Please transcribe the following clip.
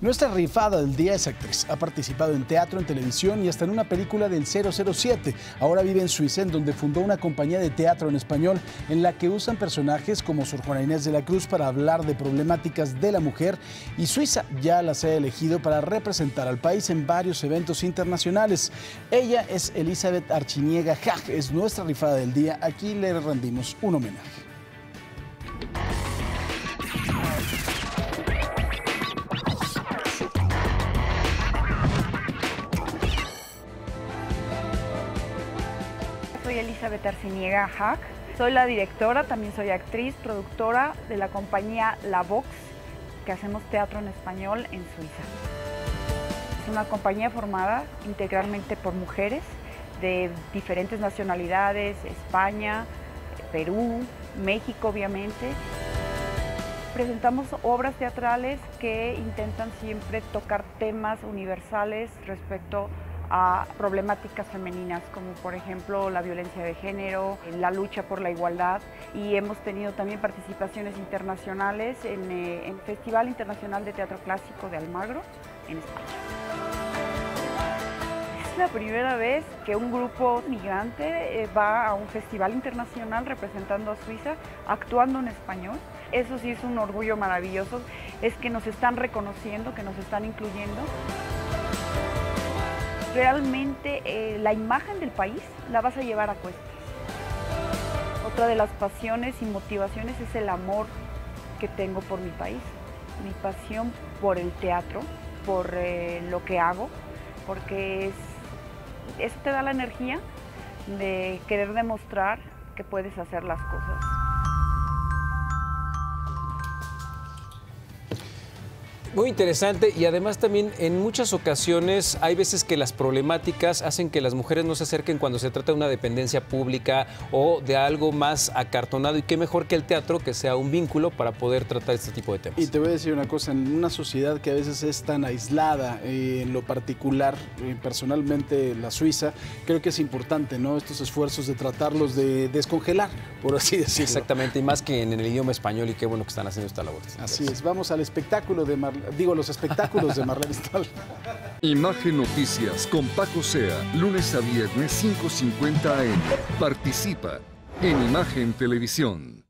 Nuestra rifada del día es actriz. Ha participado en teatro, en televisión y hasta en una película del 007. Ahora vive en Suiza, en donde fundó una compañía de teatro en español en la que usan personajes como Sor Juana Inés de la Cruz para hablar de problemáticas de la mujer, y Suiza ya las ha elegido para representar al país en varios eventos internacionales. Ella es Elizabeth Arciniega Hack, es nuestra rifada del día. Aquí le rendimos un homenaje. Soy Elizabeth Arciniega Hack, soy la directora, también soy actriz, productora de la compañía La Vox, que hacemos teatro en español en Suiza. Es una compañía formada integralmente por mujeres de diferentes nacionalidades: España, Perú, México obviamente. Presentamos obras teatrales que intentan siempre tocar temas universales respecto a problemáticas femeninas, como por ejemplo la violencia de género, la lucha por la igualdad, y hemos tenido también participaciones internacionales en el Festival Internacional de Teatro Clásico de Almagro en España. Es la primera vez que un grupo migrante va a un festival internacional representando a Suiza, actuando en español. Eso sí es un orgullo maravilloso, es que nos están reconociendo, que nos están incluyendo. Realmente la imagen del país la vas a llevar a cuestas. Otra de las pasiones y motivaciones es el amor que tengo por mi país, mi pasión por el teatro, por lo que hago, porque eso te da la energía de querer demostrar que puedes hacer las cosas. Muy interesante, y además también en muchas ocasiones hay veces que las problemáticas hacen que las mujeres no se acerquen cuando se trata de una dependencia pública o de algo más acartonado, y qué mejor que el teatro, que sea un vínculo para poder tratar este tipo de temas. Y te voy a decir una cosa, en una sociedad que a veces es tan aislada, en lo particular, personalmente la Suiza, creo que es importante, ¿no?, estos esfuerzos de tratarlos de descongelar, por así decirlo. Exactamente, y más que en el idioma español, y qué bueno que están haciendo esta labor. Así es, vamos al espectáculo de los espectáculos de Marla Vistal. Imagen Noticias con Paco Sea, lunes a viernes 5:50 AM. Participa en Imagen Televisión.